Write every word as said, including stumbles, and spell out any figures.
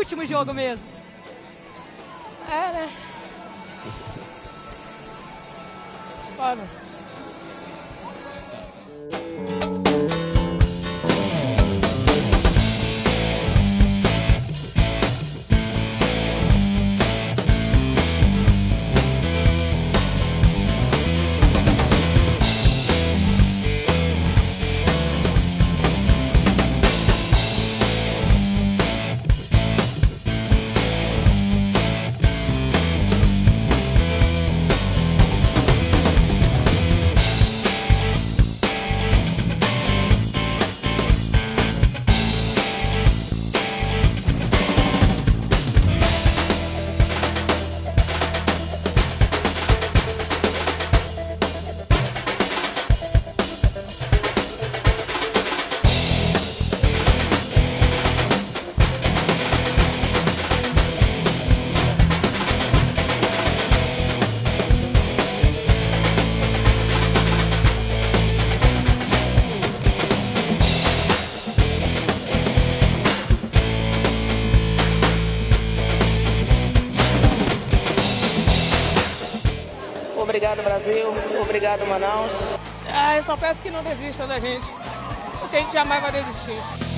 último jogo mesmo. É, né? Foda. Obrigado, Brasil. Obrigado, Manaus. Ah, eu só peço que não desista da gente, porque a gente jamais vai desistir.